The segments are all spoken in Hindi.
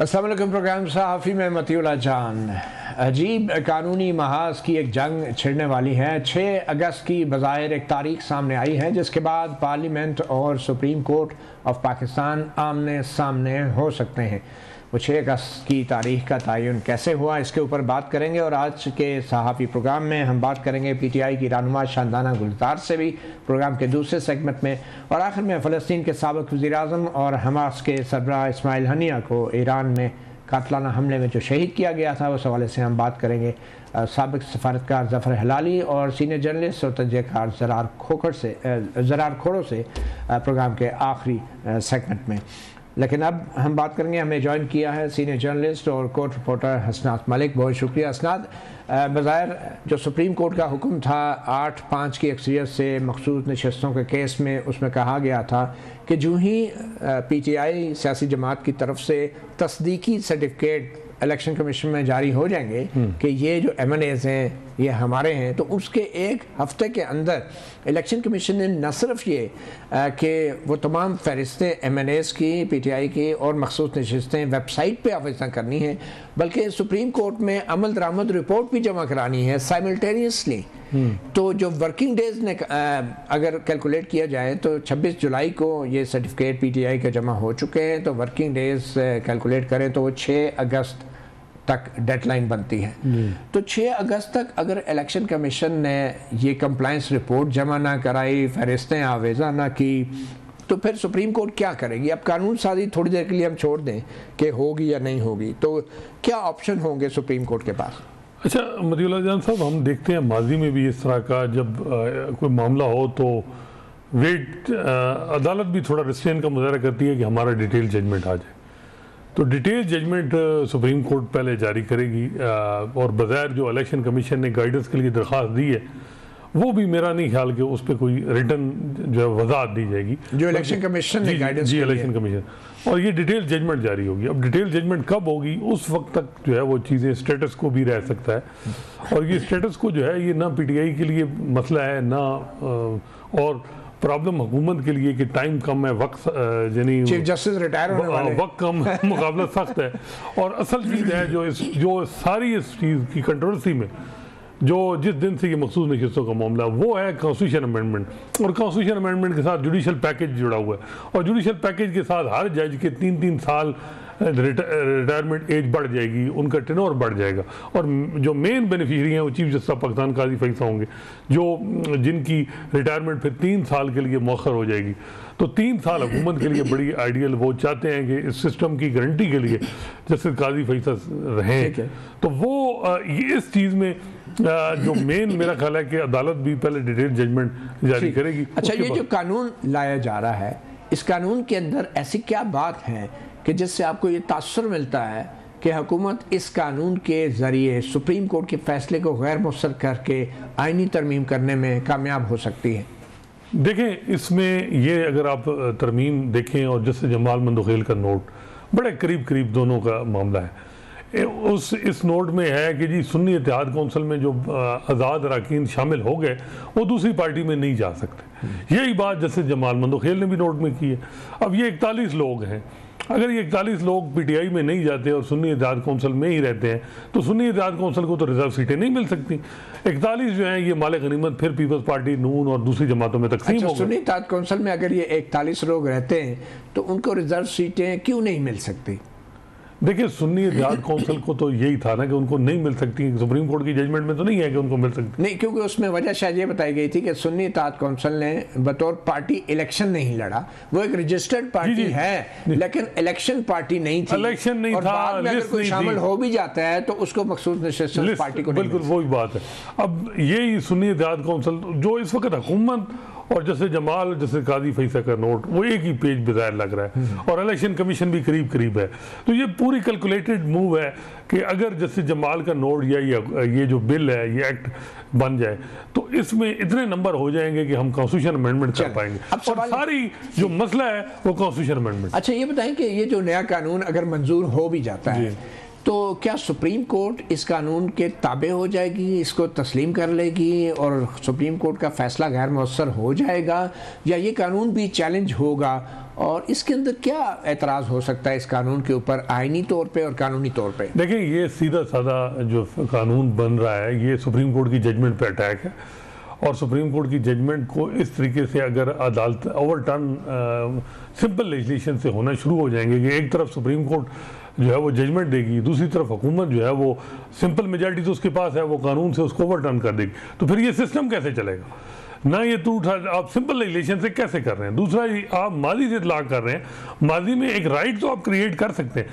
अस्सलामुअलैकुम। प्रोग्राम सहाफ़ी में मतीउल्लाह जान। अजीब कानूनी महाज की एक जंग छिड़ने वाली है। 6 अगस्त की बज़ाहिर एक तारीख सामने आई है जिसके बाद पार्लियामेंट और सुप्रीम कोर्ट ऑफ पाकिस्तान आमने सामने हो सकते हैं। वो 6 अगस्त की तारीख का तयन कैसे हुआ, इसके ऊपर बात करेंगे। और आज के सहाफ़ी प्रोग्राम में हम बात करेंगे PTI की रहनुमा शानदाना गुलजार से भी, प्रोग्राम के दूसरे सेगमेंट में। और आखिर में फ़लस्तीन के साबिक़ वज़ीर-ए-आज़म और हमास के सरबराह इस्माइल हनिया को ईरान में कातलाना हमले में जो शहीद किया गया था, उस हवाले से हम बात करेंगे। साबिक़ सफारतकार जफ़र हलाली और सीनियर जर्नलिस्ट और तजज़ियाकार ज़रार खोड़ो से प्रोग्राम के आखिरी सेगमेंट में। लेकिन अब हम बात करेंगे, हमें ज्वाइन किया है सीनियर जर्नलिस्ट और कोर्ट रिपोर्टर हसनात मलिक। बहुत शुक्रिया हसनात। बज़ाहिर जो सुप्रीम कोर्ट का हुक्म था 8-5 की अक्सरियत से मखसूस नशस्तों के केस में, उसमें कहा गया था कि जो ही PTI सियासी जमात की तरफ से तस्दीकी सर्टिफिकेट इलेक्शन कमीशन में जारी हो जाएंगे कि ये जो MNAs हैं ये हमारे हैं, तो उसके 1 हफ्ते के अंदर इलेक्शन कमीशन ने न सिर्फ ये कि वो तमाम फहरिस्तें MNAs की, PTI की और मखसूस नशस्तें वेबसाइट पे आवेदन करनी है, बल्कि सुप्रीम कोर्ट में अमल दरामद रिपोर्ट भी जमा करानी है साइमल्टेनियसली। तो जो वर्किंग डेज ने अगर कैलकुलेट किया जाए तो 26 जुलाई को ये सर्टिफिकेट PTI के जमा हो चुके हैं, तो वर्किंग डेज कैलकुलेट करें तो 6 अगस्त तक डेडलाइन बनती है। तो 6 अगस्त तक अगर इलेक्शन कमीशन ने ये कंप्लायंस रिपोर्ट जमा ना कराई, फहरिस्तें आवेजा ना की, तो फिर सुप्रीम कोर्ट क्या करेगी? अब कानून साजी थोड़ी देर के लिए हम छोड़ दें कि होगी या नहीं होगी, तो क्या ऑप्शन होंगे सुप्रीम कोर्ट के पास? अच्छा मतीउल्लाह जान साहब, हम देखते हैं माजी में भी इस तरह का जब कोई मामला हो तो वेट अदालत भी थोड़ा रिस्ट्रेन का मुजाहरा करती है कि हमारा डिटेल जजमेंट आ जाए। तो डिटेल जजमेंट सुप्रीम कोर्ट पहले जारी करेगी और बज़ाहिर जो इलेक्शन कमीशन ने गाइडेंस के लिए दरख्वास्त दी है वो भी मेरा नहीं ख्याल कि उस पर कोई रिटर्न जो है वजाहत दी जाएगी, जो इलेक्शन कमीशन ने गाइडेंस दी, इलेक्शन कमीशन, और ये डिटेल जजमेंट जारी होगी। अब डिटेल जजमेंट कब होगी, उस वक्त तक जो है वो चीज़ें स्टेटस को भी रह सकता है। और ये स्टेटस को जो है ये ना PTI के लिए मसला है ना, और प्रॉब्लम हुकूमत के लिए कि टाइम कम है, वक्त यानी चीफ जस्टिस रिटायर होने वाले, वक्त कम है, मुकाबला सख्त है। और असल चीज़ है जो सारी इस चीज़ की कंट्रोवर्सी में जो जिस दिन से ये मखसूस नशस्तों का मामला, वो है कॉन्स्टिट्यूशन अमेंडमेंट। और कॉन्स्टिट्यूशन अमेंडमेंट के साथ जुडिशल पैकेज जुड़ा हुआ है, और जुडिशल पैकेज के साथ हर जज के 3-3 साल रिटायरमेंट एज बढ़ जाएगी, उनका टेनोर बढ़ जाएगा। और जो मेन बेनिफिशरी हैं वो chief justice of Pakistan Qazi Faez Isa होंगे, जो जिनकी रिटायरमेंट फिर 3 साल के लिए मौखर हो जाएगी। तो 3 साल हुकूमत के लिए बड़ी आइडियल, वो चाहते हैं कि इस सिस्टम की गारंटी के लिए जस्टिस काजी फैज़ ईसा रहें। तो वो ये इस चीज़ में जो मेन मेरा ख्याल है कि अदालत भी पहले डिटेल जजमेंट जारी करेगी। अच्छा, ये जो कानून लाया जा रहा है, इस कानून के अंदर ऐसी क्या बात है कि जिससे आपको ये तासुर मिलता है कि हुकूमत इस कानून के ज़रिए सुप्रीम कोर्ट के फैसले को गैर मुसर करके आइनी तरमीम करने में कामयाब हो सकती है? देखें, इसमें ये अगर आप तरमीम देखें और जैसे जमाल मंदोखेल का नोट बड़े करीब दोनों का मामला है, इस नोट में है कि जी सुन्नी इत्तेहाद कौंसिल में जो आज़ाद अरकान शामिल हो गए वो दूसरी पार्टी में नहीं जा सकते। यही बात जैसे जमाल मंदोखेल ने भी नोट में की है। अब ये 41 लोग हैं, अगर ये 41 लोग PTI में नहीं जाते और सुन्नी इत्तेहाद कौंसिल में ही रहते हैं तो सुन्नी इत्तेहाद कौंसिल को तो रिजर्व सीटें नहीं मिल सकती। 41 जो हैं ये माले गनीमत फिर पीपल्स पार्टी, नून और दूसरी जमातों में तकसीम हो। सुन्नी इत्तेहाद कौंसिल में अगर ये 41 लोग रहते हैं तो उनको रिजर्व सीटें क्यों नहीं मिल सकती? देखिए, सुन्नी इत्तेहाद कौंसिल को तो यही था ना कि उनको नहीं मिल सकती, सुप्रीम कोर्ट की जजमेंट में तो नहीं है कि उनको मिल सकती नहीं, क्योंकि उसमें वजह शायद ये बताई गई थी कि सुन्नी इत्तेहाद कौंसिल ने बतौर पार्टी इलेक्शन नहीं लड़ा, वो एक रजिस्टर्ड पार्टी है लेकिन इलेक्शन पार्टी नहीं थी, इलेक्शन नहीं और था, बाद में अगर कोई शामिल हो भी जाता है तो उसको मखसूस नशस्त पार्टी को, बिल्कुल वही बात है। अब यही सुन्नी इत्तेहाद कौंसिल जो इस वक्त हुकूमत और जैसे जमाल, जैसे काजी फैसा का नोट, वो एक ही पेज बेज़ाहिर लग रहा है और इलेक्शन कमीशन भी करीब करीब है। तो ये पूरी कैलकुलेटेड मूव है कि अगर जैसे जमाल का नोट या ये जो बिल है, ये एक्ट बन जाए तो इसमें इतने नंबर हो जाएंगे कि हम कॉन्स्टिट्यूशन अमेंडमेंट कर पाएंगे। और सारी जो मसला है वो कॉन्स्टिट्यूशन अमेंडमेंट। अच्छा ये बताएं कि ये जो नया कानून अगर मंजूर हो भी जाता है तो क्या सुप्रीम कोर्ट इस कानून के ताबे हो जाएगी, इसको तस्लीम कर लेगी और सुप्रीम कोर्ट का फैसला गैर मौसर हो जाएगा या ये कानून भी चैलेंज होगा और इसके अंदर क्या एतराज़ हो सकता है इस कानून के ऊपर आइनी तौर पे और कानूनी तौर पे? देखिए ये सीधा साधा जो कानून बन रहा है ये सुप्रीम कोर्ट की जजमेंट पर अटैक है और सुप्रीम कोर्ट की जजमेंट को इस तरीके से अगर अदालत ओवरटर्न सिंपल लेजिस्लेशन से होना शुरू हो जाएंगे कि एक तरफ सुप्रीम कोर्ट जो है वो जजमेंट देगी, दूसरी तरफ हुकूमत जो है वो सिंपल मेजॉरिटी तो उसके पास है, वो कानून से उसको ओवरटर्न कर देगी, तो फिर ये सिस्टम कैसे चलेगा ना? ये टूट आप सिंपल लेजिस्लेशन से कैसे कर रहे हैं। दूसरा आप माजी से इतलाक कर रहे हैं, माजी में एक राइट तो आप क्रिएट कर सकते हैं,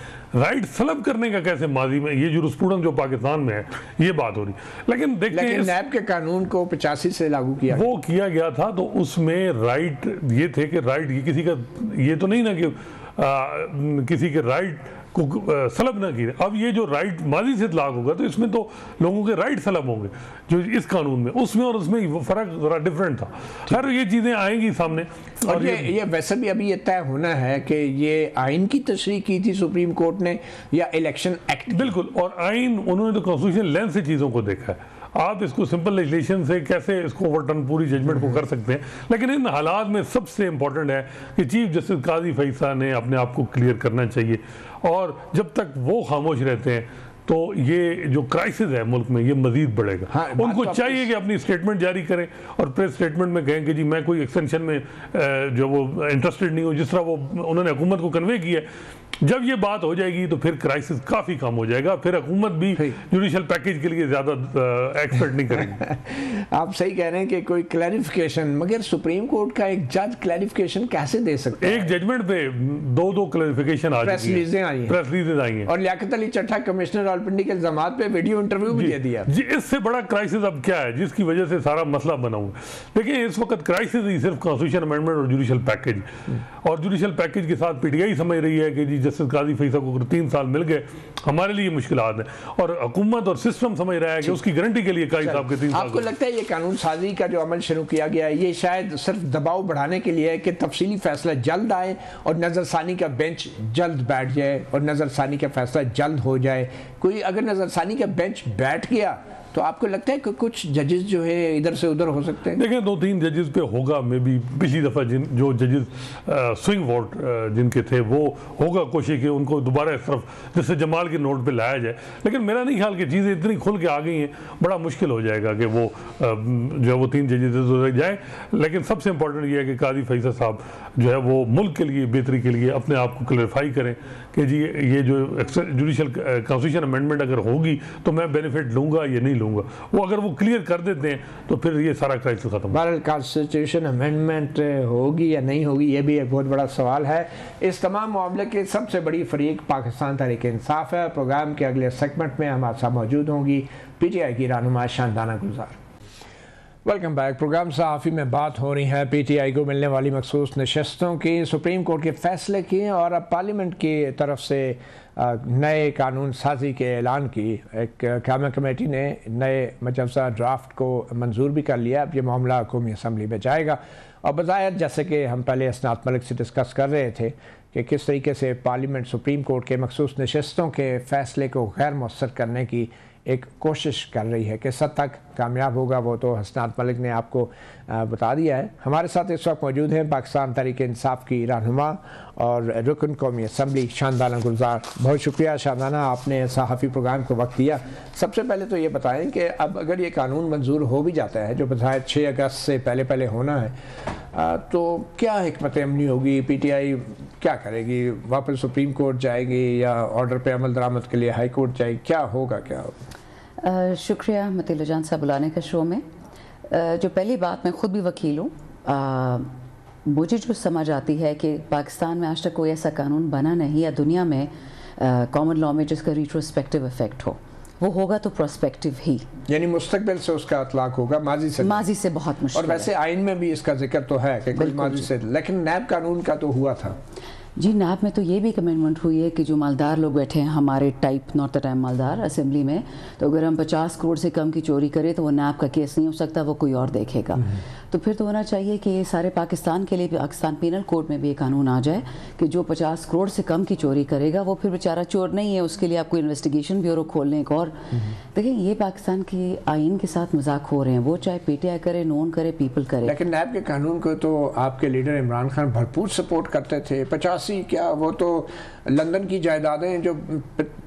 राइट सलब करने का कैसे माजी में ये जुरिस्प्रूडेंस जो पाकिस्तान में है ये बात हो रही। लेकिन देखिए नैब के कानून को 85 से लागू किया, वो किया गया था तो उसमें राइट ये थे कि राइट ये किसी का ये तो नहीं ना कि किसी के राइट को सलब ना किया। अब ये जो राइट माजी से इतलाक होगा तो इसमें तो लोगों के राइट सलब होंगे जो इस कानून में, उसमें और उसमें फ़र्क ज़रा डिफरेंट था। खैर ये चीज़ें आएंगी सामने और ये वैसे भी अभी ये तय होना है कि ये आइन की तशरीह की थी सुप्रीम कोर्ट ने या इलेक्शन एक्ट। बिल्कुल, और आइन उन्होंने तो कॉन्स्टिट्यूशन लेंस से चीज़ों को देखा है। आप इसको सिंपल लेजिस्लेशन से कैसे इसको ओवरटर्न पूरी जजमेंट को कर सकते हैं। लेकिन इन हालात में सबसे इम्पॉर्टेंट है कि चीफ जस्टिस काजी फैसा ने अपने आप को क्लियर करना चाहिए और जब तक वो खामोश रहते हैं तो ये जो क्राइसिस है मुल्क में ये मज़ीद बढ़ेगा। हाँ, उनको चाहिए कि अपनी स्टेटमेंट जारी करें और प्रेस स्टेटमेंट में कहें कि जी मैं कोई एक्सटेंशन में जो वो इंटरेस्टेड नहीं हूँ, जिस तरह वो उन्होंने हुकूमत को कन्वे किया। जब ये बात हो जाएगी तो फिर क्राइसिस काफ़ी कम हो जाएगा, फिर हुकूमत भी जुडिशल पैकेज के लिए ज़्यादा एक्सपेक्ट नहीं करेगी। आप सही कह रहे हैं कि कोई क्लैरिफिकेशन, मगर सुप्रीम कोर्ट का एक जज क्लैरिफिकेशन कैसे दे सकता है? एक जजमेंट पे दो दो क्लैरिफिकेशन आ प्रेस रिलीजें आई हैं, प्रेस रिलीजें आई हैं और लियाकत अली चड्ढा कमिश्नर रावलपिंडी के इल्जामात पे वीडियो इंटरव्यू भी दे दिया जी। इससे बड़ा क्राइसिस अब क्या है जिसकी वजह से सारा मसला बना हुआ? देखिए इस वक्त क्राइसिस ही सिर्फ कॉन्स्टिट्यूशन अमेंडमेंट और जुडिशल पैकेज, और जुडिशल पैकेज के साथ पीटीआई समझ रही है कि जी जस्टिस काजी फैसा को 3 साल मिल गए, हमारे लिए मुश्किल है, और हुकूमत और सिस्टम समझ रहा है कि उसकी गारंटी के लिए काजी साहब के 3 साल। आपको लगता है ये कानून साजी का जो अमल शुरू किया गया है ये शायद सिर्फ दबाव बढ़ाने के लिए है कि तफसीली फैसला जल्द आए और नज़रसानी का बेंच जल्द बैठ जाए और नज़रसानी का फैसला जल्द हो जाए? कोई अगर नज़रसानी का बेंच बैठ गया तो आपको लगता है कि कुछ जजेस जो है इधर से उधर हो सकते हैं? देखिए 2-3 जजेस पे होगा मे बी। पिछली दफ़ा जो जजेस स्विंग वोट जिनके थे वो होगा कोशिश कि उनको दोबारा इस तरफ जैसे जमाल के नोट पे लाया जाए, लेकिन मेरा नहीं ख्याल कि चीज़ें इतनी खुल के आ गई हैं, बड़ा मुश्किल हो जाएगा कि वो जो है वो 3 जजेस जाए। लेकिन सबसे इम्पोर्टेंट ये है कि काजी फैसा साहब जो है वो मुल्क के लिए बेहतरी के लिए अपने आप को क्लैरिफाई करें कि जी ये जो जुडिशल कॉन्स्टिट्यूशन अमेंडमेंट अगर होगी तो मैं बेनिफिट लूँगा या नहीं लूँगा, वो अगर वो क्लियर कर देते हैं तो फिर ये सारा क्राइसिस खत्म। बहरहाल कॉन्स्टिट्यूशन अमेंडमेंट होगी या नहीं होगी ये भी एक बहुत बड़ा सवाल है। इस तमाम मामले की सबसे बड़ी फरीक पाकिस्तान तहरीक इंसाफ है। प्रोग्राम के अगले सेगमेंट में हमारे साथ मौजूद होंगी पीटीआई की रहनुमा शानदाना गुजार। Welcome back. प्रोग्राम सहाफ़ी में बात हो रही है पीटीआई को मिलने वाली मखसूस नशस्तों की, सुप्रीम कोर्ट के फैसले की और अब पार्लियामेंट की तरफ से नए कानून साजी के ऐलान की। एक कामा कमेटी ने नए मजबूज़ा ड्राफ्ट को मंजूर भी कर लिया। अब ये मामला कौमी असम्बली में जाएगा और बज़ाहिर जैसे कि हम पहले हसनात मलिक से डिस्कस कर रहे थे कि किस तरीके से पार्लियामेंट सुप्रीम कोर्ट के मखसूस नशस्तों के फ़ैसले को गैर मौसर करने की एक कोशिश कर रही है कि सद तक कामयाब होगा वो तो हसनात मलिक ने आपको बता दिया है। हमारे साथ इस वक्त मौजूद हैं पाकिस्तान तहरीक इंसाफ की रहनुमा और रुकन कौमी असम्बली शानदाना गुलजार। बहुत शुक्रिया शानदाना, आपने सहाफ़ी प्रोग्राम को वक्त दिया। सबसे पहले तो ये बताएं कि अब अगर ये कानून मंजूर हो भी जाता है जो बज़ाहिर 6 अगस्त से पहले पहले होना है तो क्या हिकमत अमली होगी? पीटीआई क्या करेगी? वापस सुप्रीम कोर्ट जाएगी या ऑर्डर पर अमल दरामद के लिए हाई कोर्ट जाएगी? क्या होगा? क्या होगा? शुक्रिया मतीउल्लाह जान साहब बुलाने के शो में। जो पहली बात, मैं खुद भी वकील हूँ, मुझे जो समझ आती है कि पाकिस्तान में आज तक कोई ऐसा कानून बना नहीं या दुनिया में कॉमन लॉ में जिसका रिट्रोस्पेक्टिव इफेक्ट हो। वो होगा तो प्रोस्पेक्टिव ही, यानी मुस्तकबिल से उसका अतलाक होगा, माजी से बहुत मुश्किल। और वैसे आइन में भी इसका जिक्र तो है कि कुछ माजी से, लेकिन नैब कानून का तो हुआ था जी। नैब में तो ये भी कमेंटमेंट हुई है कि जो मालदार लोग बैठे हैं हमारे टाइप नॉर्थ टाइम मालदार असेंबली में, तो अगर हम 50 करोड़ से कम की चोरी करें तो वो नैब का केस नहीं हो सकता, वो कोई और देखेगा। तो फिर तो होना चाहिए कि ये सारे पाकिस्तान के लिए, पाकिस्तान पीनल कोड में भी ये कानून आ जाए कि जो 50 करोड़ से कम की चोरी करेगा वो फिर बेचारा चोर नहीं है, उसके लिए आपको इन्वेस्टिगेशन ब्यूरो खोलने एक और। देखिए ये पाकिस्तान के आइन के साथ मजाक हो रहे हैं, वो चाहे PTI करे, नॉन करे, पीपल करे। लेकिन नैब के कानून को तो आपके लीडर इमरान खान भरपूर सपोर्ट करते थे। 85 क्या वो तो लंदन की जायदादें जो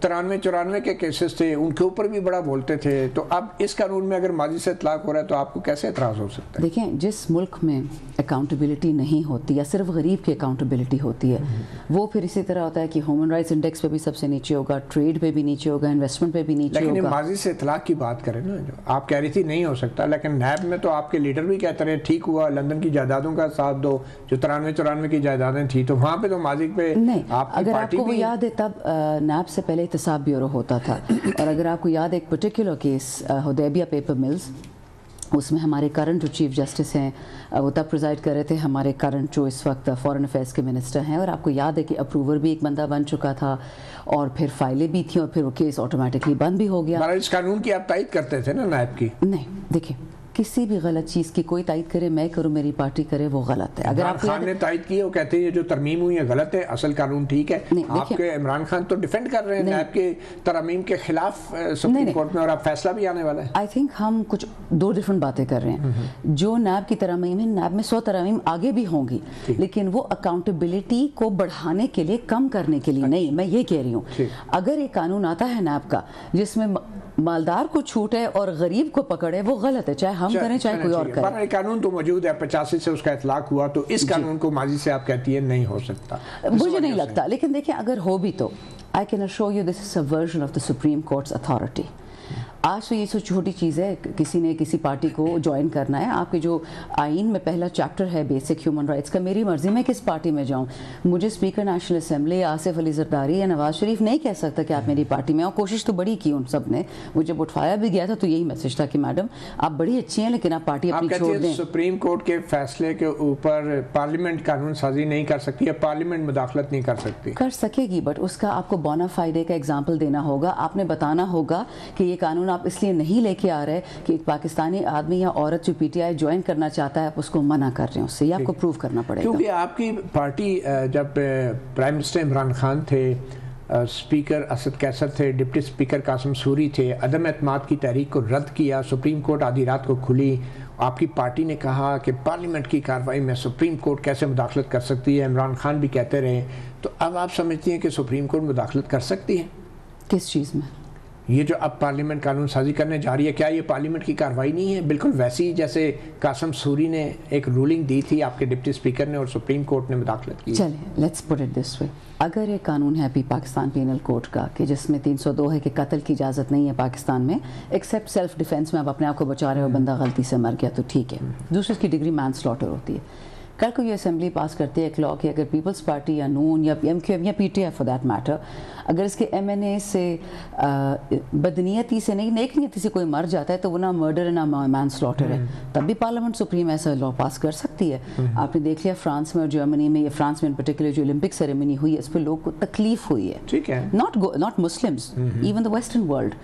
93-94 के केसेस थे उनके ऊपर भी बड़ा बोलते थे। तो अब इस कानून में अगर माजी से तलाक हो रहा है तो आपको कैसे एतराज़ हो सकता है? देखें जिस मुल्क में अकाउंटेबिलिटी नहीं होती या सिर्फ गरीब की अकाउंटेबिलिटी होती है, वो फिर इसी तरह होता है कि ह्यूमन राइट्स इंडेक्स पे भी सबसे नीचे होगा, ट्रेड पे भी नीचे होगा, इन्वेस्टमेंट पे भी नीचे होगा। लेकिन माजी से तलाक की बात करें ना, जो आप कह रही थी नहीं हो सकता, लेकिन नैब में तो आपके लीडर भी कहते रहे ठीक हुआ लंदन की जायदादों का साथ दो, जो 93-94 की जायदादें थी तो वहाँ पे तो माजी पे नहीं। अगर आपको वो याद है तब नैब से पहले एहतसाब ब्यूरो होता था और अगर आपको याद एक particular case Hudaibiya paper mills, उसमें हमारे करंट जो चीफ जस्टिस हैं वो तब प्रिजाइड कर रहे थे, हमारे करंट जो इस वक्त फॉरेन अफेयर्स के मिनिस्टर हैं, और आपको याद है कि अप्रूवर भी एक बंदा बन चुका था और फिर फाइलें भी थी और फिर वो केस ऑटोमेटिकली बंद भी हो गया। इस कानून की आप तायद करते थे ना नायब की? नहीं, देखिए किसी भी गलत चीज़ की कोई तायद करे, मैं करूँ, मेरी पार्टी करे, वो गलत है। अगर आप खान ने तायद की है, वो कहते हैं जो तरमीम हुई है गलत है, असल कानून ठीक है। आपके इमरान खान तो डिफेंड कर रहे हैं नैब के तरमीम के खिलाफ सुप्रीम कोर्ट में, और आप फैसला भी आने वाला है। आई थिंक हम कुछ दो डिफरेंट बातें कर रहे हैं। जो नैब की तरमीम है, नैब में 100 तरमीम आगे भी होंगी, लेकिन वो अकाउंटेबिलिटी को बढ़ाने के लिए, कम करने के लिए नहीं। मैं ये कह रही हूँ अगर एक कानून आता है नैब का जिसमें मालदार को छूटे और गरीब को पकड़े, वो गलत है, चाहे हम करें चाहे कोई और करे। कानून तो मौजूद है, 85 से उसका इतलाक हुआ, तो इस कानून को माजी से आप कहती है नहीं हो सकता? मुझे नहीं लगता, लेकिन देखिए अगर हो भी तो I can show you this is subversion of the supreme court's authority. आज तो ये सब छोटी चीज़ है, किसी ने किसी पार्टी को ज्वाइन करना है, आपके जो आइन में पहला चैप्टर है बेसिक ह्यूमन राइट्स का, मेरी मर्ज़ी मैं किस पार्टी में जाऊं। मुझे speaker national assembly Asif Ali Zardari या नवाज शरीफ नहीं कह सकता कि आप मेरी पार्टी में आओ। कोशिश तो बड़ी की उन सब ने, वो जब उठवाया भी गया था तो यही मैसेज था कि मैडम आप बड़ी अच्छी हैं लेकिन आप पार्टी अपनी छोड़ दें। सुप्रीम कोर्ट के फैसले के ऊपर पार्लियामेंट कानून साजी नहीं कर सकती या पार्लियामेंट मुदाखलत नहीं कर सकती? कर सकेगी, बट उसका आपको बोनाफाइडे का एग्जाम्पल देना होगा, आपने बताना होगा कि ये कानून आप इसलिए नहीं लेके आ रहे कि एक पाकिस्तानी आदमी या औरत जो PTI ज्वाइन करना चाहता है आप उसको मना कर रहे हैं, उससे आपको प्रूव करना पड़ेगा। क्योंकि आपकी पार्टी जब प्राइम मिनिस्टर इमरान खान थे, स्पीकर असद कैसर थे, डिप्टी स्पीकर कासिम सूरी थे, अदम एतमाद की तहरीक को रद्द किया, सुप्रीम कोर्ट आधी रात को खुली, आपकी पार्टी ने कहा कि पार्लियामेंट की कार्रवाई में सुप्रीम कोर्ट कैसे मुदाखलत कर सकती है, इमरान खान भी कहते रहे। तो अब आप समझती हैं कि सुप्रीम कोर्ट मुदाखलत कर सकती है? किस चीज़ में? ये जो अब पार्लियामेंट कानून साजी करने जा रही है, क्या ये पार्लियामेंट की कार्रवाई नहीं है? बिल्कुल वैसी ही जैसे कासिम सूरी ने एक रूलिंग दी थी, आपके डिप्टी स्पीकर ने और सुप्रीम कोर्ट ने मुदाखलत की। चलिए let's put it this way, अगर ये कानून है अभी पाकिस्तान पीनल कोड का कि जिसमें 302 है कि कत्ल की इजाज़त नहीं है पाकिस्तान में एक्सेप्ट सेल्फ डिफेंस में, आप अपने आप को बचा रहे हो, बंदा गलती से मर गया तो ठीक है। दूसरी उसकी डिग्री मैन स्लॉटर होती है। कल को ये असेंबली पास करती है एक लॉ कि अगर पीपल्स पार्टी या नून या MQM या PTI फॉर दैट मैटर, अगर इसके MNA से बदनीयती से नहीं, नेक नीयती से कोई मर जाता है तो वो ना मर्डर है ना मैन स्लॉटर है, तब भी पार्लियामेंट सुप्रीम ऐसा लॉ पास कर सकती है। आपने देख लिया फ्रांस में और जर्मनी में, या फ्रांस में इन पर्टिकुलर जो ओलंपिक सेरेमनी हुई है इस पर लोगों को तकलीफ हुई है, ठीक है, not Muslims, even the western world.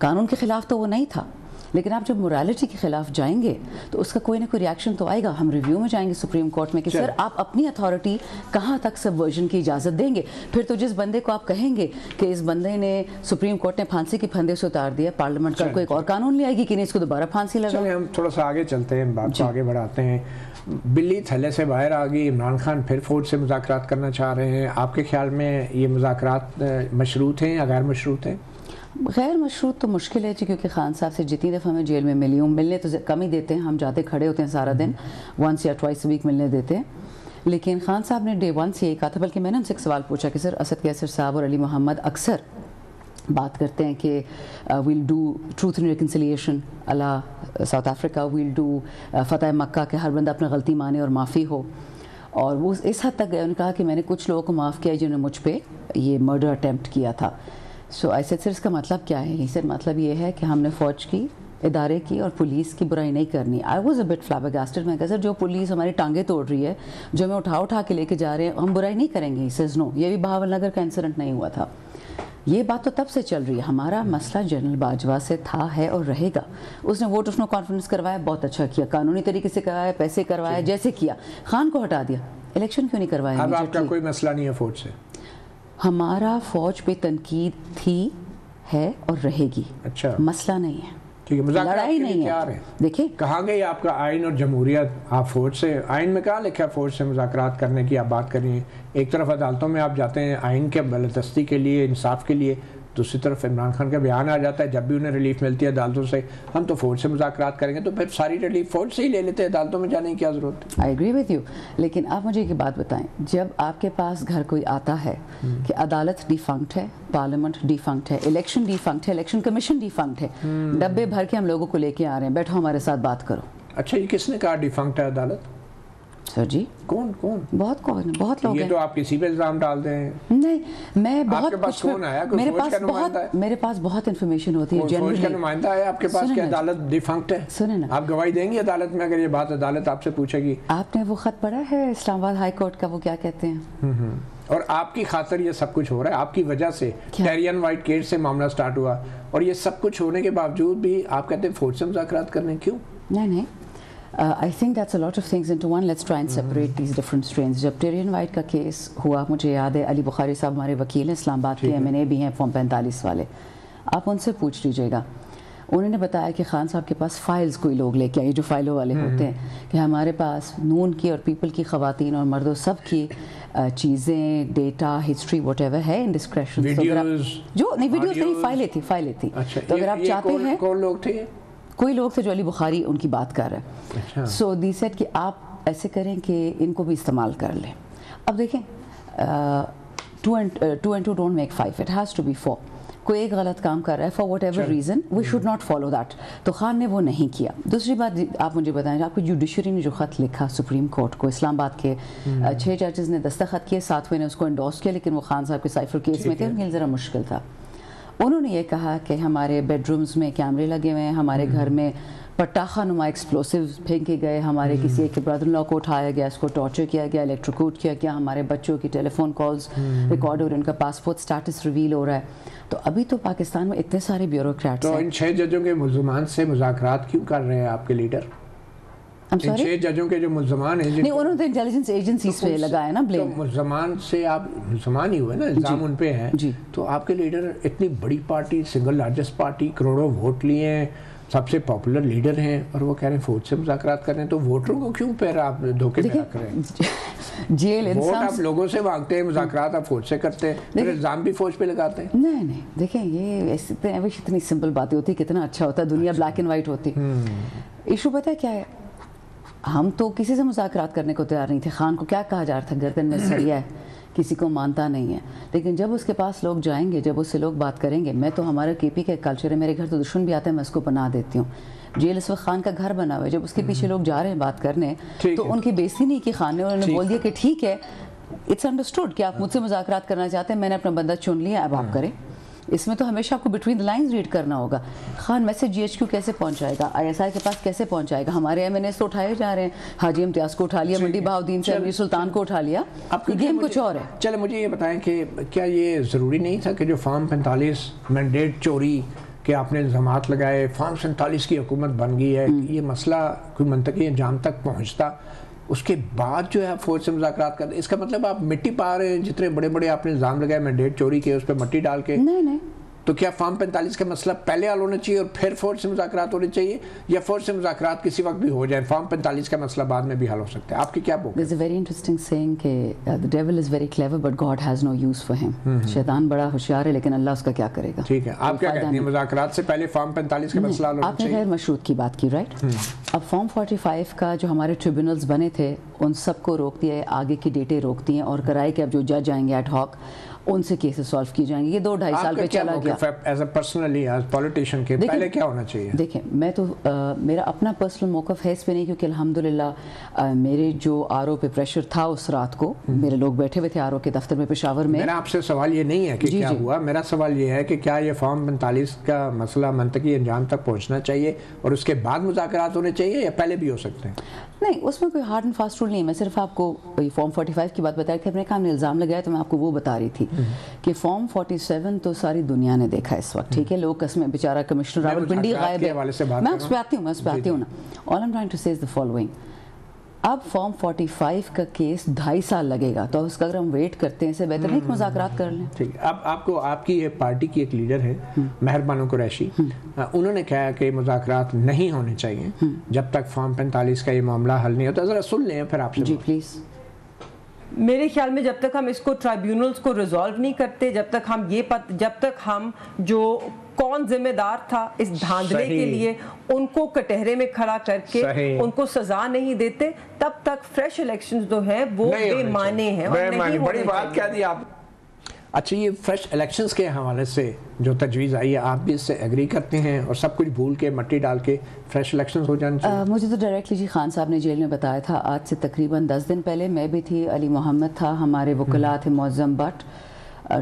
कानून के खिलाफ तो वो नहीं था, लेकिन आप जब मोरालिटी के खिलाफ जाएंगे तो उसका कोई ना कोई रिएक्शन तो आएगा। हम रिव्यू में जाएंगे सुप्रीम कोर्ट में कि सर आप अपनी अथॉरिटी कहाँ तक सबवर्जन की इजाज़त देंगे। फिर तो जिस बंदे को आप कहेंगे कि इस बंदे ने सुप्रीम कोर्ट ने फांसी के फंदे से उतार दिया, पार्लियामेंट कल को एक और कानून ले आएगी कि नहीं इसको दोबारा फांसी लगाएं। हम थोड़ा सा आगे चलते हैं, बात को आगे बढ़ाते हैं। बिल्ली थैले से बाहर आ गई, इमरान खान फिर फौज से मुज़ाकरात करना चाह रहे हैं। आपके ख्याल में ये मुज़ाकरात मशरूत हैं या गैर मशरूत हैं? गैर मशरूत तो मुश्किल है जी, क्योंकि खान साहब से जितनी दफ़ा मैं जेल में मिली हूँ, मिलने तो कम ही देते हैं, हम जाते खड़े होते हैं सारा दिन, वंस या ट्वाइस वीक मिलने देते हैं। लेकिन खान साहब ने डे वन से यही कहा था, बल्कि मैंने उनसे एक सवाल पूछा कि सर असद कैसर साहब और अली मोहम्मद अक्सर बात करते हैं कि we'll do truth and reconciliation a la South Africa, we'll do फतेह मक्का के हर बंदा अपना गलती माने और माफ़ी हो, और वो इस हद तक गए, उन्होंने कहा कि मैंने कुछ लोगों को माफ़ किया जिन्होंने मुझ पर ये मर्डर अटैम्प्ट किया था। सो आई सेड सर इसका मतलब क्या है? ही सेड मतलब ये है कि हमने फ़ौज की, इदारे की और पुलिस की बुराई नहीं करनी। I was a bit flabbergasted. मैं कहा सर जो पुलिस हमारी टांगे तोड़ रही है, जो हमें उठा उठा के लेके जा रहे हैं, हम बुराई नहीं करेंगे। ही सेज नो, ये भी बहावलनगर का इंसिडेंट नहीं हुआ था, ये बात तो तब से चल रही है। हमारा मसला जनरल बाजवा से था, है और रहेगा। उसने वोट उसने कॉन्फ्रेंस करवाया, बहुत अच्छा किया, कानूनी तरीके से करवाया, पैसे करवाया, जैसे किया। खान को हटा दिया, इलेक्शन क्यों नहीं करवाया? अब आपका कोई मसला नहीं है फौज से? हमारा फौज पे तनकीद थी, है और रहेगी। अच्छा, मसला नहीं है, लड़ाई नहीं है। देखिए कहाँ गई आपका आइन और जमहूरियत? आप फौज से, आइन में कहाँ लिखा है फौज से मुज़ाकरात करने की आप बात कर रही हैं? एक तरफ अदालतों में आप जाते हैं आइन के बलदस्ती के लिए, इंसाफ के लिए, दूसरी तरफ इमरान खान का बयान आ जाता है जब भी उन्हें रिलीफ मिलती है अदालतों से, हम तो फौज से मुज़ाकरात करेंगे, तो फिर सारी रिलीफ फौज से ही ले लेते हैं, अदालतों में जाने की क्या ज़रूरत? आई एग्री विद यू, लेकिन आप मुझे एक बात बताएं, जब आपके पास घर कोई आता है कि अदालत डिफंक्ट है, पार्लियामेंट डिफंक्ट है, इलेक्शन डिफंक्ट है, इलेक्शन कमीशन डिफंक्ट है, डब्बे भर के हम लोगों को लेके आ रहे हैं, बैठो हमारे साथ बात करो। अच्छा, ये किसने कहा डिफंक्ट है अदालत? सर जी कौन बहुत लोग हैं। तो आप किसी पे इल्जाम डाल दें? नहीं, मैं बहुत कुछ, मेरे पास बहुत इन्फॉर्मेशन होती है। जनरल का नुमाइंदा आया आपके पास कि अदालत डिफंक्ट है? सुने ना, आप गवाही देंगी अदालत में अगर ये बात अदालत आपसे पूछेगी? आपने वो खत पढ़ा है इस्लामाबाद हाई कोर्ट का, वो क्या कहते हैं? और आपकी खातिर ये सब कुछ हो रहा है, आपकी वजह से टेरियन वाइट केस से मामला स्टार्ट हुआ, और ये सब कुछ होने के बावजूद भी आप कहते हैं फौज से मुज़ाकरात करने, क्यों? नहीं, I think that's a lot of things into one. Let's try and separate these different strains. जब टेरियन वाइट का केस हुआ, मुझे याद है अली बुखारी साहब हमारे वकील हैं, इस्लामाबाद के MNA भी हैं, फॉर्म 45 वाले, आप उनसे पूछ लीजिएगा। उन्होंने बताया कि खान साहब के पास फाइल्स कोई लोग लेके आए, जो फाइलों वाले होते हैं, कि हमारे पास नून की और पीपल की ख़वातीन और मर्दों सब की चीज़ें, डेटा, हिस्ट्री, वट एवर है, इन डिस्क्रेशन जो नहीं, वीडियोस नहीं, फाइलें थी। तो अगर आप चाहते हैं, कौन लोग थे? कोई लोग थे जो अली बुखारी उनकी बात कर रहे हैं। सो दी सेट कि आप ऐसे करें कि इनको भी इस्तेमाल कर लें। अब देखें, 2 and 2 don't make 5, it has to be 4। कोई एक गलत काम कर रहा है for whatever reason, we should not follow that, तो खान ने वो नहीं किया। दूसरी बात आप मुझे बताएं, आपको जुडिशरी ने जो ख़त लिखा सुप्रीम कोर्ट को, इस्लामाबाद के 6 जजेज़ ने दस्तखत किए, 7वें ने उसको इंडोर्स किया, लेकिन वो खान साहब के साइफर केस में थे, उनके लिए ज़रा मुश्किल था। उन्होंने ये कहा कि हमारे बेडरूम्स में कैमरे लगे हुए हैं, हमारे घर में पटाखा नुमा एक्सप्लोसिव फेंके गए, हमारे किसी एक ब्रदर इन लॉ को उठाया गया, उसको टॉर्चर किया गया, इलेक्ट्रिक्यूट किया गया, हमारे बच्चों की टेलीफोन कॉल्स रिकॉर्ड हो रही है, उनका पासपोर्ट स्टेटस रिवील हो रहा है। तो अभी तो पाकिस्तान में इतने सारे ब्यूरोक्रेट्स हैं, तो इन 6 जजों के मुल्ज़मान से मुज़ाकरात क्यों कर रहे हैं आपके लीडर? इन 6 जजों के जो मुल्ज़मान हैं, नहीं, उन्होंने इंटेलिजेंस एजेंसीज पे लगाया ना ब्लेम, तो मुल्ज़मान से आप मुल्ज़मान ही हुए ना, इल्ज़ाम उन पे है जी। तो आपके लीडर इतनी बड़ी पार्टी, सिंगल लार्जेस्ट पार्टी, करोड़ों वोट लिए हैं, सबसे पॉपुलर लीडर हैं, और वो कह रहे हैं फौज से मुज़ाकरात कर रहे हैं, तो वोटरों को क्यों पैर आप धोखे में रख रहे हैं? जेल आप लोगों से मांगते हैं, मुज़ाकरात आप फौज से करते हैं, फिर इल्ज़ाम भी फौज पे लगाते हैं। नहीं, देखें ये इतनी सिंपल बातें होती, कितना अच्छा होता दुनिया ब्लैक एंड वाइट होती। इशू पता है क्या है, हम तो किसी से मुज़ाकरात करने को तैयार नहीं थे। खान को क्या कहा जा रहा था, गर्दन में सरिया है, किसी को मानता नहीं है, लेकिन जब उसके पास लोग जाएंगे, जब उससे लोग बात करेंगे, मैं तो हमारा KP का कल्चर है, मेरे घर तो दुश्मन भी आते हैं, मैं उसको बना देती हूँ। जेल इस वक्त खान का घर बना हुआ है, जब उसके पीछे लोग जा रहे हैं बात करने, तो उनकी बेइज्जती नहीं की खान ने, उन्होंने बोल दिया कि ठीक है, इट्स अंडरस्टूड कि आप मुझसे मुज़ाकरात करना चाहते हैं, मैंने अपना बंदा चुन लिया, अब आप करें। इसमें तो हमेशा आपको बिटवीन द लाइंस रीड करना होगा। खान मैसेज GHQ कैसे पहुंचाएगा, ISI के पास कैसे पहुंचाएगा? हमारे MNA तो उठाए जा रहे हैं, हाजी इम्तियाज़ को उठा लिया, मंडी बहाउद्दीन से अमीर सुल्तान को उठा लिया, आपकी गेम कुछ और है। चले मुझे ये बताएं कि क्या ये ज़रूरी नहीं था कि जो फॉर्म 45 मैंडेट चोरी के आपने इल्ज़ामात लगाए, फॉर्म 47 की हुकूमत बन गई है, ये मसला कोई मनतकी अंजाम तक पहुँचता, उसके बाद जो है आप फौज से मुज़ाकरात करते? इसका मतलब आप मिट्टी पा रहे हैं, जितने बड़े बड़े आपने इल्ज़ाम लगाए मैंडेट चोरी के, उस पर मिट्टी डाल के। नहीं, तो क्या फॉर्म 45 का मसला पहले हल होना चाहिए और फिर फौज से मुज़ाकरात होनी चाहिए, या फौज से मुज़ाकरात किसी वक्त भी हो जाए, फॉर्म 45 का मसला बाद में भी हल हो सकता है? आपकी क्या बोल? Is a very interesting saying कि the devil is very clever but God has no use for him. शैतान बड़ा होशियार है, लेकिन अल्लाह उसका क्या करेगा। ठीक है, आप क्या कहते हैं, मुज़ाकरात से पहले फॉर्म 45 का मसला हल होना चाहिए? आपने गैर मशरूत की बात की, राइट। अब फॉर्म 45 का जो हमारे ट्रिब्यूनल्स बने थे, उन सबको रोक दिया है, आगे की डेटें रोकती हैं, और कराए कि अब जो जज आएंगे एड हॉक, उनसे केसेस सॉल्व किए जाएंगे। ये 2-2.5 साल पे चला गया। As a personally as politician के पहले क्या होना चाहिए? देखें, मैं तो मेरा अपना पर्सनल मौकफ है इस पर नहीं, क्योंकि अल्हम्दुलिल्लाह मेरे जो आरओ पे प्रेशर था उस रात को, मेरे लोग बैठे हुए थे आरओ के दफ्तर में पेशावर में। मेरा आपसे सवाल ये नहीं है कि क्या हुआ, मेरा सवाल ये है कि क्या ये फॉर्म 45 का मसला मंतकी अंजाम तक पहुँचना चाहिए और उसके बाद मुज़ाकरात होने चाहिए या पहले भी हो सकते हैं? नहीं, उसमें कोई हार्ड एंड फास्ट रूल नहीं है। मैं सिर्फ आपको फॉर्म 45 की बात बता रही थी, अपने काम ने इल्ज़ाम लगाया तो मैं आपको वो बता रही थी कि फॉर्म 47 तो सारी दुनिया ने देखा इस वक्त, ठीक है। लोग कसमें, बेचारा कमिश्नर रावलपिंडी गायब है। मैं उस पर आती हूँ, मैं उस पर आती हूँ ना। All I am trying to say is the following, अब फॉर्म 45 का केस 2.5 साल लगेगा, तो उसका अगर हम वेट करते हैं, इससे बेहतर नहीं मुज़ाकरात कर लें। ठीक है, अब आपको आपकी ये पार्टी की एक लीडर है मेहरबानो कुरैशी, उन्होंने कहा कि मुज़ाकरात नहीं होने चाहिए जब तक फॉर्म 45 का ये मामला हल नहीं होता। ज़रा सुन लें फिर आपसे। जी प्लीज़। मेरे ख्याल में जब तक हम इसको ट्राइब्यूनल्स को रिजॉल्व नहीं करते, जब तक हम जो कौन जिम्मेदार था इस धांधले के लिए उनको कटहरे में खड़ा करके उनको सजा नहीं देते, तब तक फ्रेश इलेक्शंस जो हैं वो बेमाने हैं। बड़ी बात क्या थी आप। अच्छा, ये फ्रेश इलेक्शंस के हवाले से जो तजवीज़ आई है, आप भी इससे एग्री करते हैं और सब कुछ भूल के मट्टी डाल के फ्रेश इलेक्शंस हो जाने चाहिए? मुझे तो डायरेक्टली जी खान साहब ने जेल में बताया था, आज से तकरीबन 10 दिन पहले। मैं भी थी, अली मोहम्मद था, हमारे वकला थे मौजम भट्ट,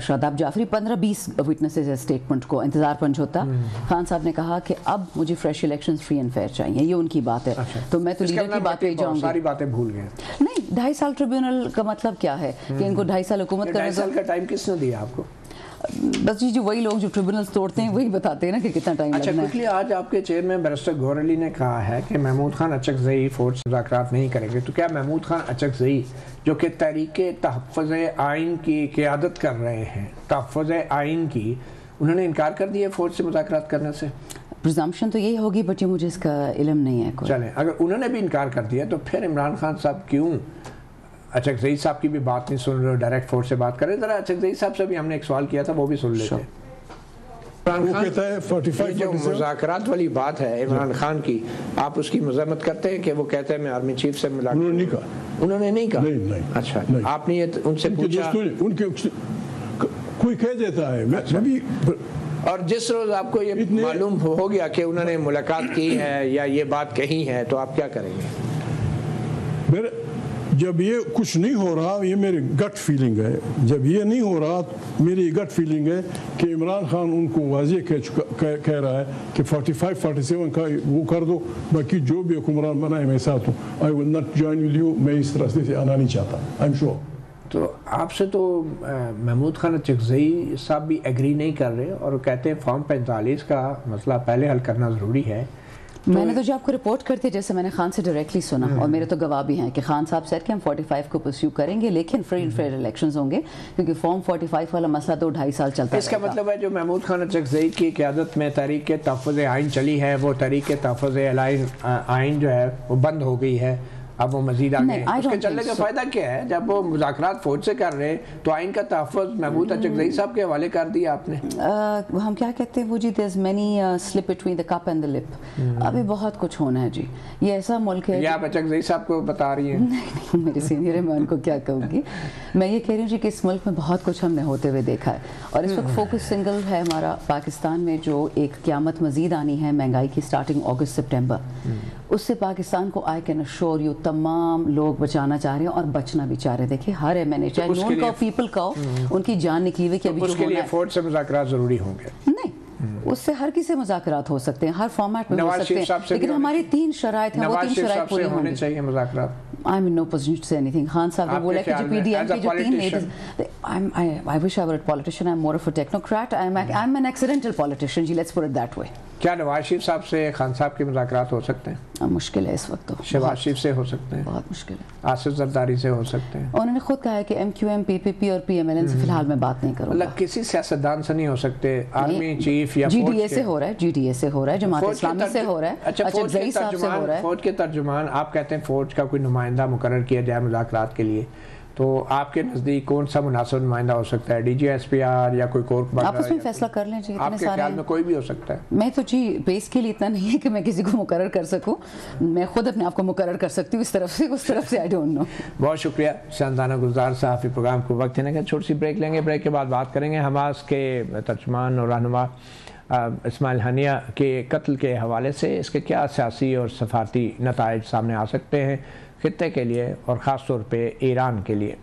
शादाब जाफरी, 15-20 विटनेसेस है स्टेटमेंट को, इंतज़ार पंच होता। खान साहब ने कहा कि अब मुझे fresh elections free and fair चाहिए, ये उनकी बात है। अच्छा। तो मैं तो लीडर की बात पे जाऊँगी, सारी बातें भूल गए। नहीं, 2.5 साल ट्रिब्यूनल का मतलब क्या है कि इनको 2.5 साल हुकूमत करने का टाइम किसने दिया आपको? बस जी, जो वही लोग जो ट्रिब्यूनल्स तोड़ते हैं वही बताते हैं ना कि कितना टाइम लगना है। अच्छा, आज आपके चेयरमैन बैरिस्टर गौहर अली ने कहा है कि महमूद खान अचकज़ई फोर्स मुज़ाकरात नहीं करेंगे, तो क्या महमूद खान अचकज़ई जो कि तहरीके तहफ़्फ़ुज़ आइन की क़यादत कर रहे हैं, तहफ़्फ़ुज़ आइन की, उन्होंने इनकार कर दिया फोर्स से मुज़ाकरात करने से? प्रिजम्पशन तो यही होगी, बट मुझे इसका इलम नहीं है। चले, अगर उन्होंने भी इनकार कर दिया तो फिर इमरान खान साहब क्यों अचकज़ई साहब की भी बात नहीं सुन रहे हो, डायरेक्ट फोर्स से बात कर रहे? ज़रा अचकज़ई साहब से भी हमने एक सवाल किया था, वो भी सुन लेते हैं। इमरान खान कहता है 45 जो मुज़ाकरात वाली बात है इमरान खान की, आप उसकी मज़म्मत करते हैं कि वो कहते हैं मैं आर्मी चीफ से मिला? उन्होंने नहीं कहा। नहीं। अच्छा, नहीं। आपने ये उनसे पूछा? उनके कोई कह देता है। मैं भी, और जिस रोज़ आपको ये मालूम हो गया कि उन्होंने मुलाकात की है या ये बात कही है, तो आप क्या करेंगे? जब ये कुछ नहीं हो रहा, ये मेरी गट फीलिंग है, जब ये नहीं हो रहा, मेरी गट फीलिंग है कि इमरान खान उनको वाजे कह रहा है कि 45-47 का वो कर दो, बाकी जो भी हुक्मरान बनाए मैं साथ हूँ, I will not join with you, मैं इस रास्ते से आना नहीं चाहता, आई एम श्योर। तो आपसे तो महमूद खान अचकज़ई साहब भी एग्री नहीं कर रहे और कहते हैं फॉर्म 45 का मसला पहले हल करना ज़रूरी है। मैंने तो जो आपको रिपोर्ट करते, जैसे मैंने खान से डायरेक्टली सुना और मेरे तो गवाह भी हैं कि खान साहब सर कि हम 45 को परस्यू करेंगे, लेकिन फ्री एंड फेयर इलेक्शंस होंगे, क्योंकि फॉर्म 45 वाला मसला तो 2.5 साल चलता है। इसका मतलब है जो महमूद खान अचकज़ई की क़यादत में तहरीक तहफ़्फ़ुज़ आइन चली है, वो तहरीक तहफ़्फ़ुज़ आइन जो है वो बंद हो गई है, अब वो मज़ीद आगे उसके चलने का फ़ायदा क्या है? जब वो मुज़ाकरात फ़ौज से कर रहे हैं तो आइन का तहफ़्फ़ुज़ महमूद अचकज़ई साहब के हवाले कर दिया आपने। हम क्या कहते हैं वो जी, there is many slip between the cup and the lip, अभी बहुत कुछ होना है जी, ये ऐसा मुल्क है। आप अचकज़ई साहब को बता रही हैं? नहीं, मेरे सीनियर है, मैं उनको क्या कहूँगी। मैं ये कह रही हूँ जी कि इस मुल्क में बहुत कुछ हमने होते हुए देखा है और इस वक्त फोकस सिंगल है हमारा पाकिस्तान में, जो एक क़यामत मज़ीद आनी है महंगाई की, स्टार्टिंग अगस्त-सितंबर, उससे पाकिस्तान को आई कैन अश्योर यू तमाम लोग बचाना चाह रहे हैं और बचना भी चाह रहे हैं। देखिए, हर MNA चाहे नॉन का पीपल का उनकी जान निकली हुई कि अभी उसके लिए फोर्स से मुज़ाकरात ज़रूरी होंगे। नहीं, उससे हर किसी मुज़ाकरात हो सकते हैं, हर फॉर्मेट में हो सकते हैं, लेकिन हमारी 3 शराइत हैं, वो 3 शराइत पूरी होनी चाहिए मुज़ाकरात। I am in no position to say anything. Khan साहब ने बोला कि जो PDI के जो 3 leaders, I wish I were a politician, I am more of a technocrat, I am an accidental politician जी, let's put it that way. क्या नवाज शरीफ साहब से खान साहब के मुज़ाकरात हो सकते हैं? मुश्किल है इस वक्त, तो शहबाज शरीफ से हो सकते हैं, बहुत मुश्किल है, आसिफ जरदारी से हो सकते हैं। उन्होंने खुद कहा है कि MQM, PPP और PMLN से फिलहाल मैं बात नहीं करूँगा। मतलब किसी सियासतदान से नहीं हो सकते? आर्मी चीफ या GDA से हो रहा है, GDA से हो रहा है, जमात इस्लामी से हो रहा है, अचकज़ई साहब से हो रहा है। फौज के तर्जुमान, आप कहते हैं फौज का कोई नुमाइंदा मुकर्रर किया जाए मुज़ाकरात के लिए, तो आपके नज़दीक कौन सा मुनासिब नुमाइंदा हो सकता है, DGSPR या कोई कोर्ट? आप उसमें फैसला कर लें, आपके ख्याल में कोई भी हो सकता है? मैं तो जी प्रेस के लिए इतना नहीं है कि मैं किसी को मुकर्रर कर सकूँ, मैं खुद अपने आप को मुकर्रर कर सकती हूँ इस तरफ से उस तरफ से, आई डोंट नो। बहुत शुक्रिया शानदाना गुजार साहब, प्रोग्राम को वक्त देने का। छोटी सी ब्रेक लेंगे, ब्रेक के बाद बात करेंगे हमास के तर्जुमान और रहनुमा इस्माइल हनिया के कत्ल के हवाले से, इसके क्या सियासी और सफारती नताइज सामने आ सकते हैं खित्ते के लिए और ख़ास तौर पे ईरान के लिए।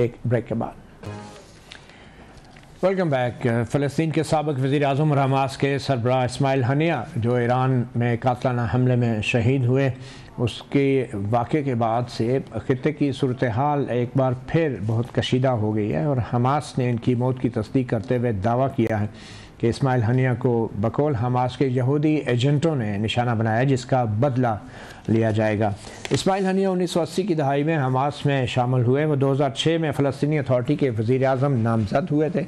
एक ब्रेक के बाद वेलकम बैक। फ़लस्तीन के साबिक़ वज़ीर आज़म और हमास के सरबराह इस्माइल हनिया जो ईरान में कातलाना हमले में शहीद हुए, उसके वाक़े के बाद से ख़ित्ते की सूरत हाल एक बार फिर बहुत कशीदा हो गई है और हमास ने इनकी मौत की तस्दीक करते हुए दावा किया है कि इस्माइल हनिया को बकौल हमास के यहूदी एजेंटों ने निशाना बनाया जिसका बदला लिया जाएगा। इस्माइल हनिया 1980 की दहाई में हमास में शामिल हुए। वो 2006 में फ़लस्तीनी अथॉरिटी के वज़ीर आज़म नामज़द हुए थे।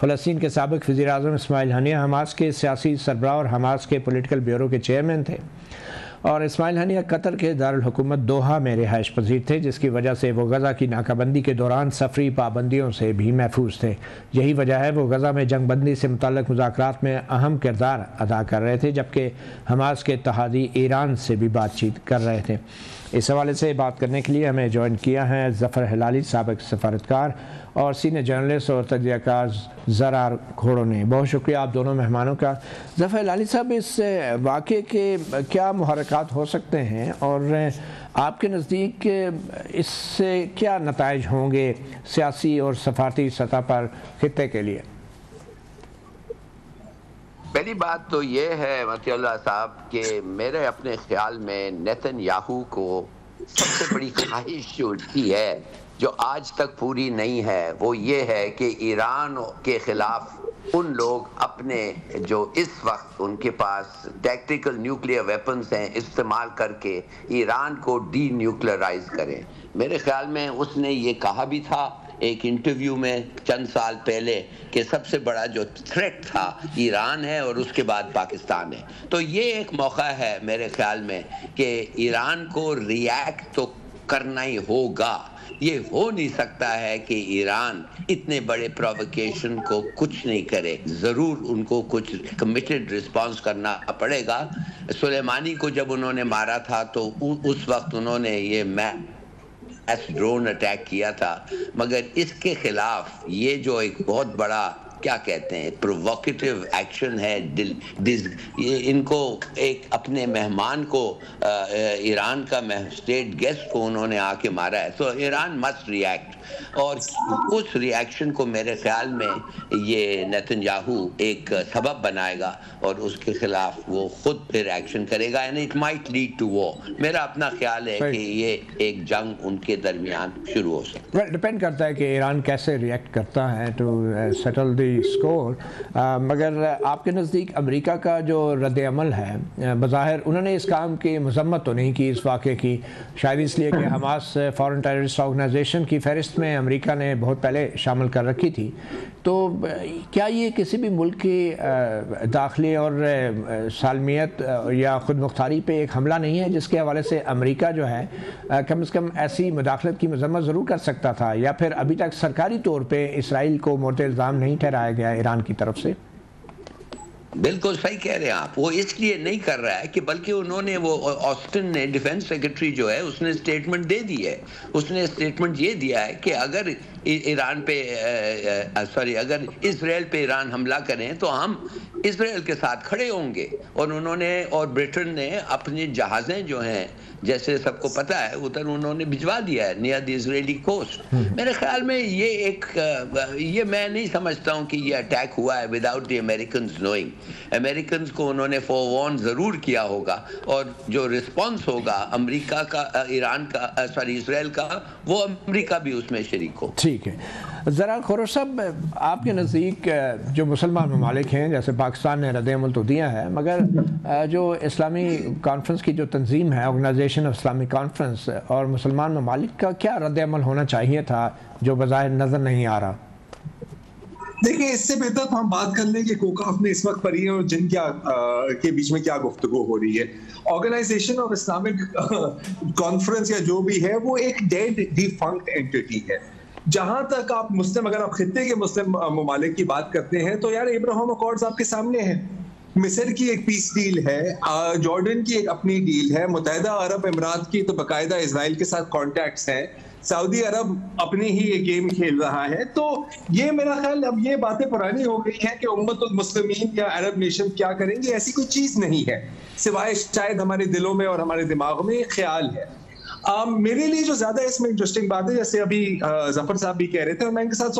फ़लस्तीन के साबिक़ वज़ीर आज़म इस्माइल हनिया हमास के सियासी सरबराह और हमास के पोलिटिकल ब्यूरो के चेयरमैन थे और इस्माइल हनिया कतर के दारुल हुकूमत दोहा में रिहाइश पजीर थे, जिसकी वजह से वो गज़ा की नाकाबंदी के दौरान सफरी पाबंदियों से भी महफूज थे। यही वजह है वो गज़ा में जंगबंदी से मुतल्लिक़ मुज़ाकरात में अहम किरदार अदा कर रहे थे, जबकि हमास के तहादी ईरान से भी बातचीत कर रहे थे। इस हवाले से बात करने के लिए हमें जॉइन किया है जफ़र हलाली, साबिक़ सफारतकार और सीनियर जर्नलिस्ट और तजज़ियाकार ज़रार घोड़ो ने। बहुत शुक्रिया आप दोनों मेहमानों का। ज़फ़र हलाली साहब, इस वाक़े के क्या मुहर्रकात हो सकते हैं और आपके नज़दीक इससे क्या नताइज होंगे सियासी और सफारती सतह पर खित्ते के लिए? पहली बात तो ये है मतिउल्लाह साहब कि मेरे अपने ख्याल में नेतन्याहू को सबसे बड़ी ख्वाहिश जो उठती है, जो आज तक पूरी नहीं है, वो ये है कि ईरान के ख़िलाफ़ उन लोग अपने जो इस वक्त उनके पास टैक्टिकल न्यूक्लियर वेपन्स हैं इस्तेमाल करके ईरान को डीन्यूक्लियराइज करें। मेरे ख्याल में उसने ये कहा भी था एक इंटरव्यू में चंद साल पहले कि सबसे बड़ा जो थ्रेट था ईरान है और उसके बाद पाकिस्तान है। तो ये एक मौका है मेरे ख्याल में कि ईरान को रिएक्ट तो करना ही होगा। ये हो नहीं सकता है कि ईरान इतने बड़े प्रोवोकेशन को कुछ नहीं करे, ज़रूर उनको कुछ कमिटेड रिस्पांस करना पड़ेगा। सुलेमानी को जब उन्होंने मारा था तो उस वक्त उन्होंने ये ड्रोन अटैक किया था, मगर इसके खिलाफ ये जो एक बहुत बड़ा क्या कहते हैं प्रोवोकेटिव एक्शन है, इनको एक अपने मेहमान को ईरान का स्टेट गेस्ट को उन्होंने आके मारा है। सो ईरान मस्ट रिएक्ट और उस रिएक्शन को मेरे ख्याल में ये नेतन्याहू एक सबब बनाएगा और उसके खिलाफ वो खुद फिर एक्शन करेगा and it might lead to war. मेरा अपना ख्याल है कि ये एक जंग उनके दरमियान शुरू हो सकती है। डिपेंड करता है कि ईरान कैसे रिएक्ट करता है टू सेटल दी स्कोर। मगर आपके नज़दीक अमेरिका का जो रद्द-ए-अमल है, बज़ाहिर उन्होंने इस काम की मजम्मत तो नहीं की इस वाक़े की, शायद इसलिए कि हमास फॉरेन टेररिस्ट ऑर्गेनाइजेशन की फहरिस्त में अमेरिका ने बहुत पहले शामिल कर रखी थी। तो क्या ये किसी भी मुल्क की दाखिले और सालमियत या ख़ुद मुख्तारी पर एक हमला नहीं है जिसके हवाले से अमेरिका जो है कम अज़ कम ऐसी मुदाखलत की मजम्मत ज़रूर कर सकता था? या फिर अभी तक सरकारी तौर पर इसराइल को मोटे इल्ज़ाम नहीं ठहराया गया ईरान की तरफ से? बिल्कुल सही कह रहे हैं आप, वो इसलिए नहीं कर रहा है कि बल्कि उन्होंने वो ऑस्टिन ने डिफेंस सेक्रेटरी जो है उसने स्टेटमेंट दे दी है, उसने स्टेटमेंट ये दिया है कि अगर ईरान पे अगर इसराइल पे ईरान हमला करें तो हम इसराइल के साथ खड़े होंगे। और उन्होंने और ब्रिटेन ने अपनी जहाज़ें जो हैं जैसे सबको पता है उधर उन्होंने भिजवा दिया है नियर द इजरायली कोस्ट। मेरे ख्याल में ये एक ये मैं नहीं समझता हूँ कि ये अटैक हुआ है without the Americans knowing. Americans को उन्होंने फॉरवॉर्न ज़रूर किया होगा और जो रिस्पॉन्स होगा अमेरिका का ईरान का इसराइल का वो अमेरिका भी उसमें शरीक हो। ठीक है ज़रार खुरो साहब, आपके नज़दीक जो मुसलमान ममालिक हैं जैसे पाकिस्तान ने रद्द-ए-अमल तो दिया है, मगर जो इस्लामी कॉन्फ्रेंस की जो तंजीम है ऑर्गेनाइजेशन ऑफ इस्लामिक कॉन्फ्रेंस और मुसलमान ममालिक का क्या रद्द-ए-अमल होना चाहिए था जो बज़ाहिर नज़र नहीं आ रहा? देखिए, इससे बेहतर हम बात कर लें कि कोकाफ में इस वक्त पढ़ी है और जिन क्या के बीच में क्या गुफ्तगू हो रही है। ऑर्गेनाइजेशन ऑफ इस्लामिक कॉन्फ्रेंस या जो भी है वो एक डेड डिफंक्ट एंटिटी है। जहां तक आप मुस्लिम, अगर आप खित्ते के मुस्लिम ममालिक की बात करते हैं तो यार इब्राहिम अकॉर्ड्स आपके सामने हैं, मिस्र की एक पीस डील है, जॉर्डन की एक अपनी डील है, मुत्तहदा अरब अमीरात की तो बाकायदा इजराइल के साथ कॉन्टैक्ट्स हैं, सऊदी अरब अपनी ही ये गेम खेल रहा है। तो ये मेरा ख्याल अब ये बातें पुरानी हो गई हैं कि उम्मतुल मुस्लिमीन या अरब नेशन क्या करेंगे, ऐसी कोई चीज़ नहीं है, सिवाय शायद हमारे दिलों में और हमारे दिमाग में ख्याल है। मेरे लिए जो ज्यादा इसमें इंटरेस्टिंग बात है, जैसे अभी जफर साहब भी कह रहे थे और मैं इनके साथ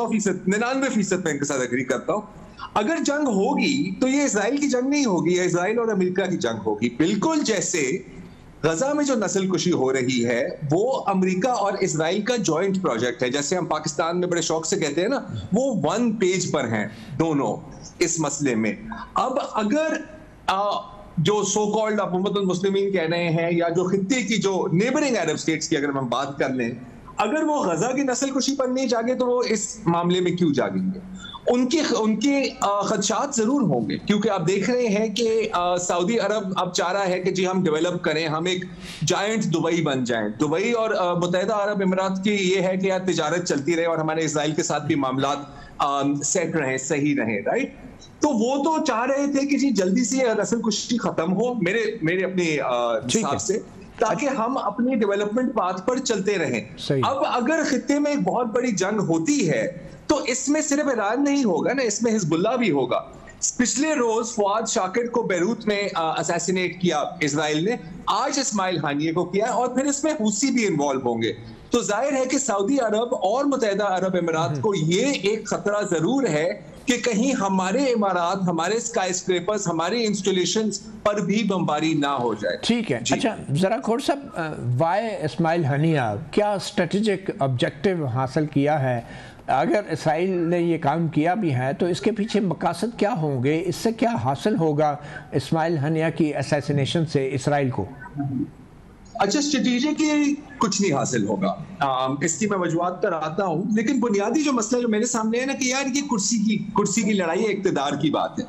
99% मैं इनके साथ एग्री करता हूँ, अगर जंग होगी तो ये इसराइल की जंग नहीं होगी, इसराइल और अमेरिका की जंग होगी। बिल्कुल जैसे गजा में जो नस्ल कुशी हो रही है वो अमेरिका और इसराइल का जॉइंट प्रोजेक्ट है, जैसे हम पाकिस्तान में बड़े शौक से कहते हैं ना, वो वन पेज पर हैं दोनों इस मसले में। अब अगर जो सो कॉल्ड आप उम्मतुल मुस्लिमीन कह रहे हैं या जो खित्ते की जो नेबरिंग अरब स्टेट्स की अगर हम बात कर लें, अगर वो गजा की नस्ल कुशी पर नहीं जागे तो वो इस मामले में क्यों जागेंगे? उनके खदशात जरूर होंगे, क्योंकि आप देख रहे हैं कि सऊदी अरब अब चाह रहा है कि जी हम डेवलप करें, हम एक जायंट दुबई बन जाएं। दुबई और मुत्तहदा अरब इमारात की ये है कि यार तिजारत चलती रहे और हमारे इसराइल के साथ भी मामलात सेट रहें, सही रहें, राइट। तो वो तो चाह रहे थे कि जी जल्दी से नस्ल कुश्ती खत्म हो मेरे अपने हिसाब से, ताकि हम अपनी डेवलपमेंट पाथ पर चलते रहें। अब अगर खित्ते में एक बहुत बड़ी जंग होती है तो इसमें सिर्फ ईरान नहीं होगा ना, इसमें हिजबुल्लाह भी होगा। पिछले रोज फवाद शाकिर को बेरूत में असैसिनेट किया इसराइल ने, आज इस्माइल हानिये को किया और फिर इसमें हूसी भी इन्वॉल्व होंगे। तो जाहिर है कि सऊदी अरब और मुत्तहदा अरब इमारात को ये एक खतरा जरूर है कि कहीं हमारे इमारात, हमारे स्काई स्क्रेपर्स, हमारे इंस्टॉलेशंस पर भी बमबारी ना हो जाए। ठीक है, अच्छा जरा खोर साहब, वाई इस्माइल हनिया, क्या स्ट्रेटेजिक ऑब्जेक्टिव हासिल किया है? अगर इसराइल ने ये काम किया भी है तो इसके पीछे मकासद क्या होंगे, इससे क्या हासिल होगा इस्माइल हनिया की असैसिनेशन से इसराइल को? अच्छा, स्ट्रेटेजिकली कुछ नहीं हासिल होगा, इसकी मैं वजूहत पर आता हूँ, लेकिन बुनियादी जो मसला जो मेरे सामने है ना कि यार ये कुर्सी की लड़ाई है, इक्तदार की बात है।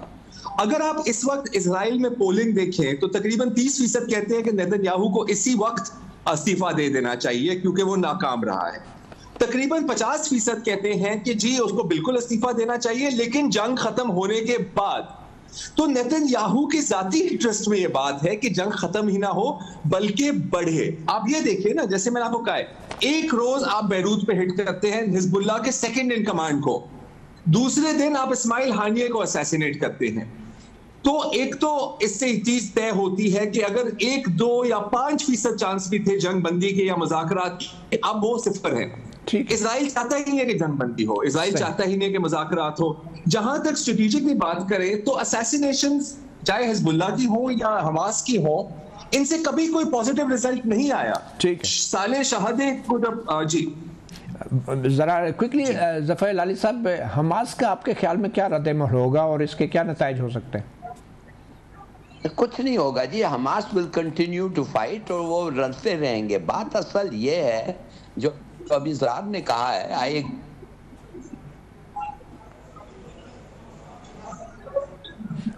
अगर आप इस वक्त इसराइल में पोलिंग देखें तो तकरीबन 30% कहते हैं कि नेतन्याहू को इसी वक्त इस्तीफा दे देना चाहिए क्योंकि वो नाकाम रहा है। तकरीबन 50% कहते हैं कि जी उसको बिल्कुल इस्तीफा देना चाहिए लेकिन जंग खत्म होने के बाद। तो नेतन्याहू के जाती इंटरेस्ट में ये बात है कि जंग खत्म ही ना हो बल्कि बढ़े। आप ये देखिए ना, जैसे मैंने आपको कहा, एक रोज आप बेरूत पे हिट करते हैं हिजबुल्लाह के सेकंड इन कमांड को, दूसरे दिन आप इस्माइल हानिये को असैसिनेट करते हैं। तो एक तो इससे चीज तय होती है कि अगर 1, 2 या 5% चांस भी थे जंग बंदी के या मुज़ाकरात, अब वो सिफर है। इसराइल चाहता ही नहीं है कि जंग बंदी हो, इसराइल चाहता ही नहीं है कि मुज़ाकरात हो। जहां तक स्ट्रेटेजिक की बात करें तो असैसिनेशन चाहे हिजबुल्लाह की हो या हमास की हो, इनसे कभी कोई पॉजिटिव रिजल्ट नहीं आया। ठीक है, साले शहादे को जब जी जरा क्विकली जफर लाली साहब, हमास का आपके ख्याल में क्या रद्द-ए-अमल होगा और इसके क्या नतीजे हो सकते हैं? कुछ नहीं होगा जी, Hamas will continue to fight और वो लड़ते रहेंगे। बात असल ये है जो अभी ज़रार ने कहा है,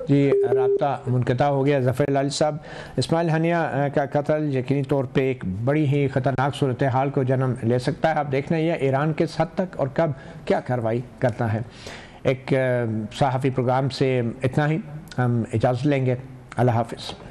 जी राब्ता मुनक़ता हो गया। ज़फ़र लाली साहब, इस्माइल हनिया का कत्ल यकीनी तौर पे एक बड़ी ही ख़तरनाक सूरत हाल को जन्म ले सकता है। आप देख रहे हैं ईरान किस हद तक और कब क्या कार्रवाई करता है। एक सहाफ़ी प्रोग्राम से इतना ही, हम इजाज़त लेंगे। अल्लाह हाफ़िज़।